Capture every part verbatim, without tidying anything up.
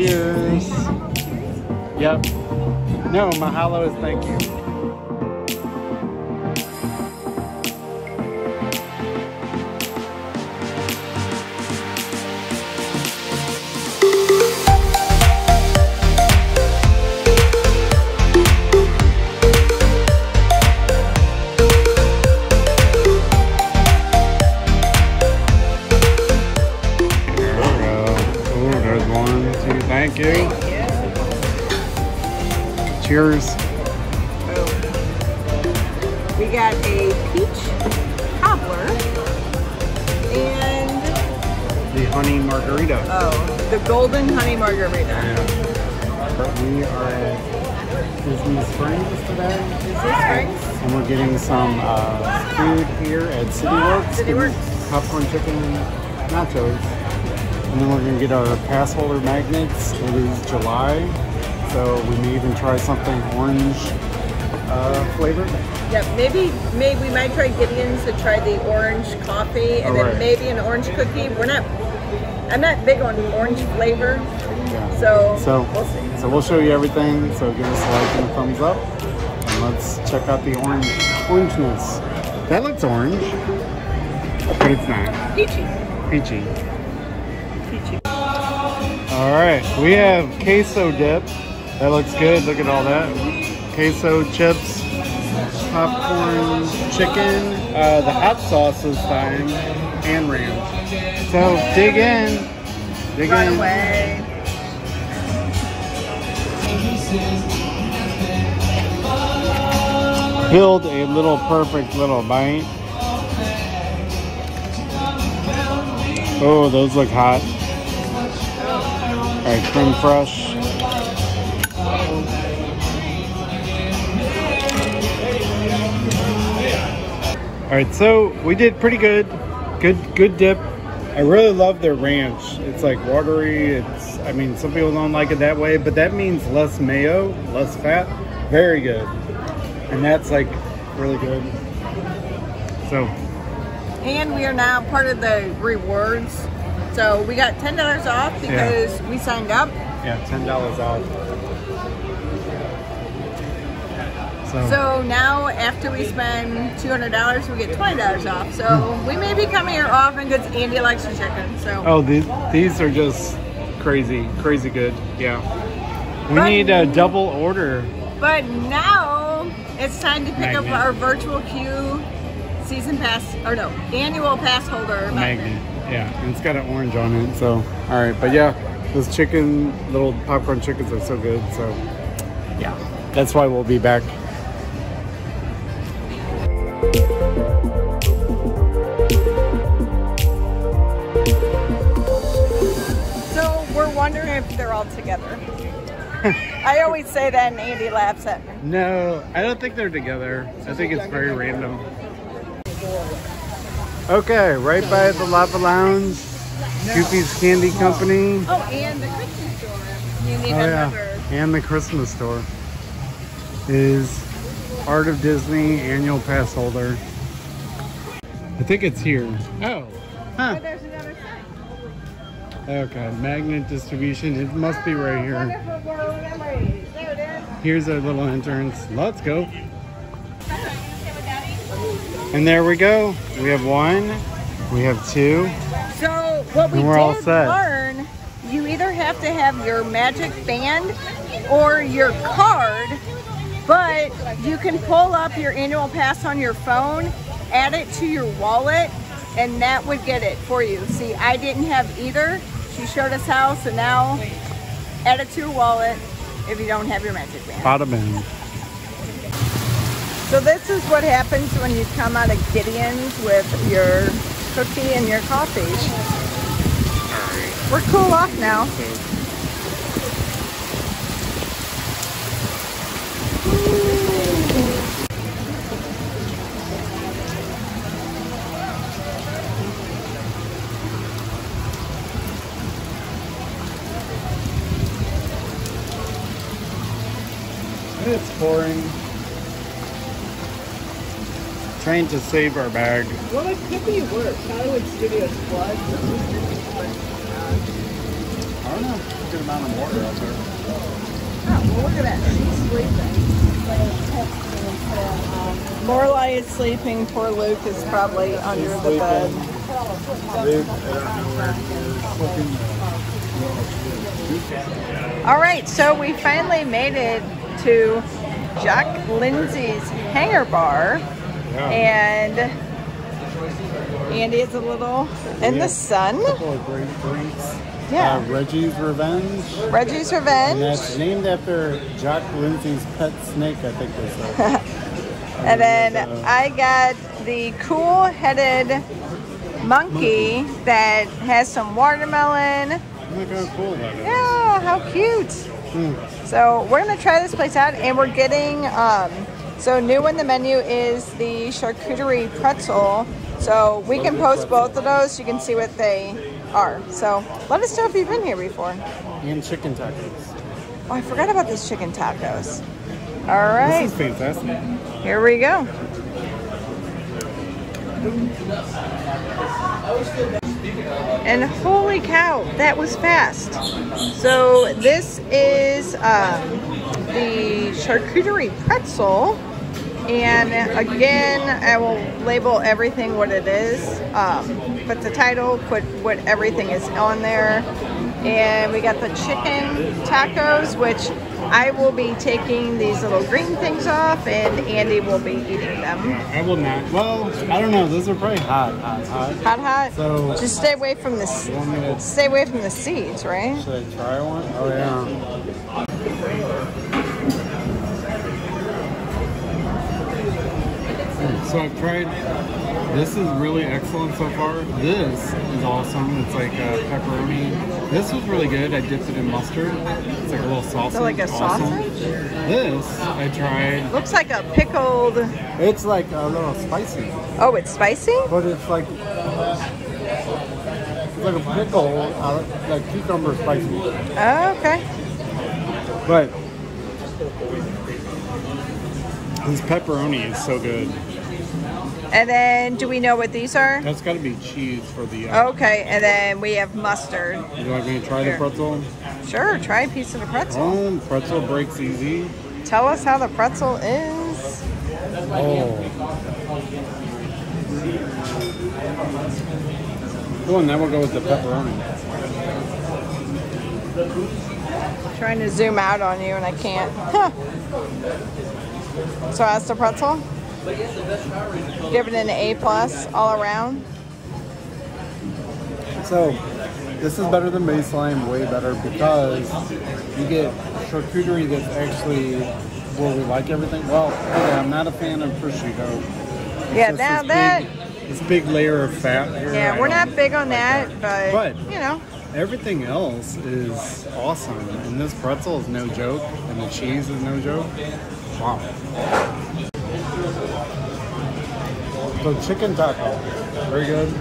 Cheers. Yep. No, mahalo is thank you. Thank you. Thank you. Cheers. Oh. We got a peach cobbler and the honey margarita. Oh, the golden honey margarita. Yeah. But we are at Disney Springs today. Disney Springs. And we're getting some uh, food here at City Works. City Works. Popcorn chicken nachos. And then we're going to get our pass holder magnets. It is July, so we may even try something orange uh, flavored. Yep, maybe, maybe we might try Gideon's to try the orange coffee, and oh, then right. maybe an orange cookie. We're not, I'm not big on orange flavor, yeah. so, so we'll see. So we'll show you everything, so give us a like and a thumbs up, and let's check out the orange orangeness. That looks orange, but it's not. Peachy. Peachy. All right, we have queso dip. That looks good. Look at all that. Queso chips, popcorn, chicken, uh, the hot sauce this time, and ranch. So dig in. Dig Run in. Away. Build a little perfect little bite. Oh, those look hot. All right, creme fraiche. All right, so we did pretty good. Good, good dip. I really love their ranch. It's like watery. It's, I mean, some people don't like it that way, but that means less mayo, less fat. Very good. And that's like really good. So. And we are now part of the rewards. So we got ten dollars off because yeah. we signed up. Yeah, ten dollars off. So. so now after we spend two hundred dollars, we get twenty dollars off. So we may be coming here often because Andy likes the chicken. So oh, these these are just crazy, crazy good. Yeah, we but, need a double order. But now it's time to pick Magnet. up our virtual queue season pass or no annual pass holder. Magnet. Yeah, and it's got an orange on it, so, all right. But yeah, those chicken, little popcorn chickens are so good, so, yeah. That's why we'll be back. So, we're wondering if they're all together. I always say that and Andy laughs at me. No, I don't think they're together. I think it's very random. Okay, right by the Lava Lounge, no. Goofy's Candy Company. Oh, and the Christmas store. You need oh, another. Yeah. And the Christmas store is Art of Disney annual pass holder. I think it's here. Oh, huh. Oh, there's another sign. Okay, magnet distribution. It must be right here. Here's our little entrance. Let's go. And there we go. We have one, we have two. So what we did learn, you either have to have your magic band or your card, but you can pull up your annual pass on your phone, add it to your wallet, and that would get it for you. See, I didn't have either. She showed us how, so now add it to your wallet if you don't have your magic band. Bada bing. So this is what happens when you come out of Gideon's with your cookie and your coffee. We're cool off now. It's pouring. Trying to save our bag. Well, it could be worse. Hollywood Studios floods. All don't know a good amount of water out there. Oh, well, look at that. She's sleeping. Lorelai is sleeping. Poor Luke is probably under the bed. Luke, I don't know where he is. All right, so we finally made it to Jock Lindsey's Hangar Bar. Yeah. And Andy is a little in the sun. A couple of great drinks. Yeah. Uh, Reggie's Revenge. Reggie's Revenge. And that's named after Jock Lindsey's pet snake, I think they said. And then uh, I got the Cool-headed Monkey that has some watermelon. Look how cool that is. Yeah, how cute. Mm. So we're going to try this place out, and we're getting, um, so new on the menu is the charcuterie pretzel. So we can post both of those so you can see what they are. So let us know if you've been here before. And chicken tacos. Oh, I forgot about these chicken tacos. All right. This is fantastic. Here we go. And holy cow, that was fast. So this is um, the charcuterie pretzel. And again, I will label everything what it is, um, put the title, put what everything is on there. And we got the chicken tacos, which I will be taking these little green things off, and Andy will be eating them. I will not. Well, I don't know. Those are probably hot, hot, hot. Hot, hot? So just stay away from the, stay away from the seeds, right? Should I try one? Oh, yeah. So I've tried, this is really excellent so far. This is awesome. It's like a pepperoni. This was really good. I dipped it in mustard. It's like a little sausage. So like a awesome. sausage? This, I tried. Looks like a pickled. It's like a little spicy. Oh, it's spicy? But it's like, it's like a pickle, like cucumber spicy. Oh, okay. But this pepperoni is so good. And then, do we know what these are? That's got to be cheese for the... Uh, okay, and then we have mustard. Would you like me to try Here. the pretzel? Sure, try a piece of the pretzel. Oh, pretzel breaks easy. Tell us how the pretzel is. Oh. Oh, and then we'll go with the pepperoni. I'm trying to zoom out on you, and I can't. Huh. So that's the pretzel? Give it an A plus all around. So this is better than baseline, way better, because you get charcuterie that's actually where we like everything. Well, yeah, I'm not a fan of prosciutto. It's yeah, now that big, this big layer of fat. Here, yeah, I we're not big on like that, that, but, but you know, everything else is awesome. And this pretzel is no joke, and the cheese is no joke. Wow. So chicken taco, very good.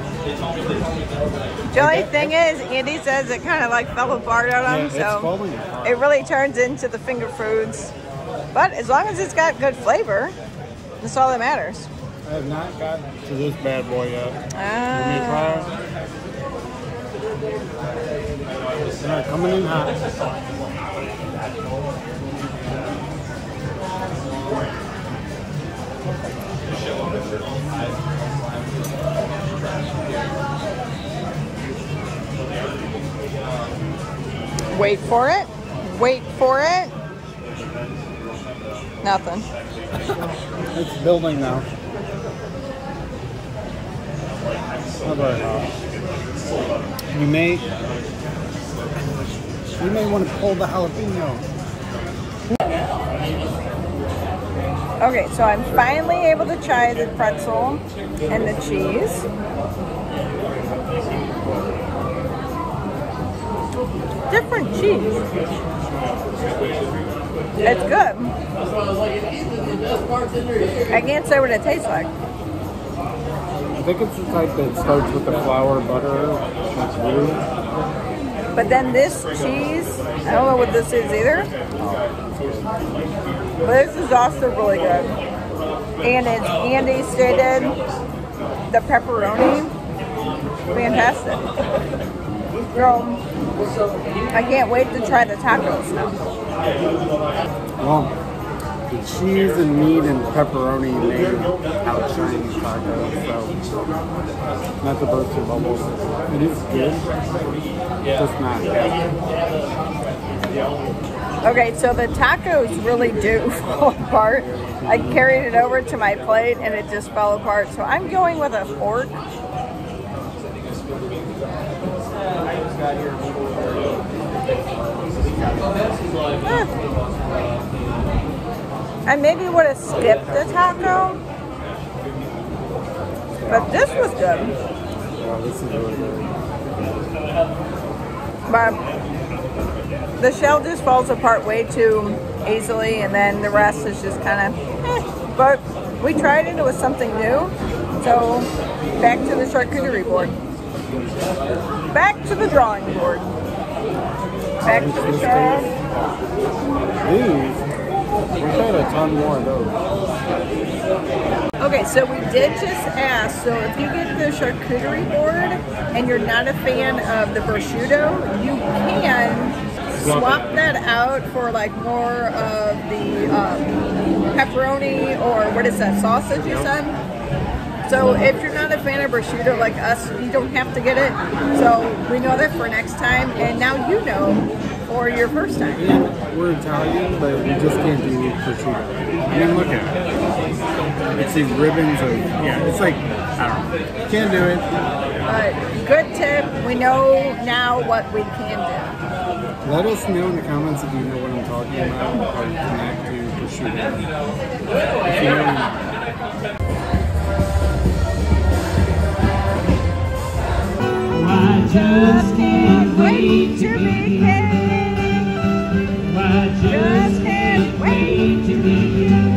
Jolly thing is, Andy says it kind of like fell apart on him, yeah, so apart. It really turns into the finger foods. But as long as it's got good flavor, that's all that matters. I have not gotten to this bad boy yet. Ah. Uh, coming in hot. Wait for it. Wait for it. Nothing. It's building now. You may, you may want to pull the jalapeno. Okay, so I'm finally able to try the pretzel and the cheese. Different cheese. It's good. I can't say what it tastes like. I think it's the type that starts with the flour, butter, that's blue. But then this cheese, I don't know what this is either. But this is also really good. And as Andy stated, the pepperoni, fantastic. Girl, I can't wait to try the tacos now. Well, the cheese and meat and pepperoni made outshine the tacos, so not the burst of bubbles. It is good, just not good. Okay, so the tacos really do fall apart. I carried it over to my plate and it just fell apart, so I'm going with a fork. I maybe would have skipped the taco, but this was good. Yeah, this is really good. But the shell just falls apart way too easily, and then the rest is just kind of, eh. But we tried it, it was something new, so back to the charcuterie board. Back to the drawing board. Back to the shell. These. We had a ton more of those. Okay, so we did just ask, so if you get the charcuterie board and you're not a fan of the prosciutto, you can swap that out for like more of the um, pepperoni, or what is that, sausage you said? So if you're not a fan of prosciutto like us, you don't have to get it. So we know that for next time, and now you know. Or your first time. Yeah, we're Italian, but we just can't do prosciutto. I mean, look at it. It's these ribbons of, yeah, it's like, I don't know. Can't do it. But good tip. We know now what we can do. Let us know in the comments if you know what I'm talking about, or connect to prosciutto. If you know. I just can't wait to be here. I just can't wait to be here.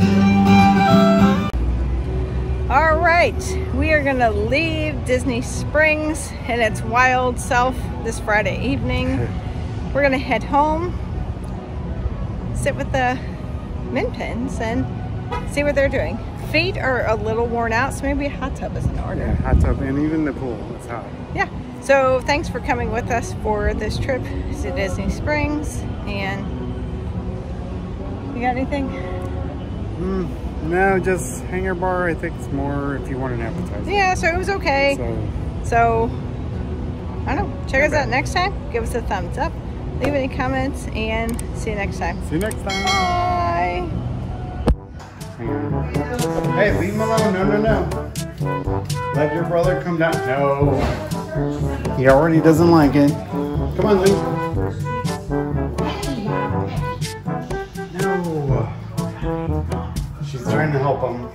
All right, we are gonna leave Disney Springs and its wild self this Friday evening. We're gonna head home, sit with the Min Pins and see what they're doing. Feet are a little worn out, so maybe a hot tub is in order. Yeah, hot tub, and even the pool, it's hot. Yeah, so thanks for coming with us for this trip to Disney Springs. And you got anything? Mm, no, just Hangar Bar. I think it's more if you want an appetizer. Yeah, so it was okay. So, so I don't know. Check us out next time. Give us a thumbs up. Leave any comments. And see you next time. See you next time. Bye. Hey, leave him alone. No, no, no. Let your brother come down. No. He already doesn't like it. Come on, Luke. She's trying to help him.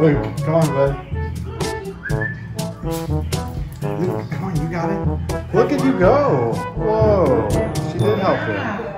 Luke, come on, bud. Luke, come on, you got it. Look at you go. Whoa, she did help him.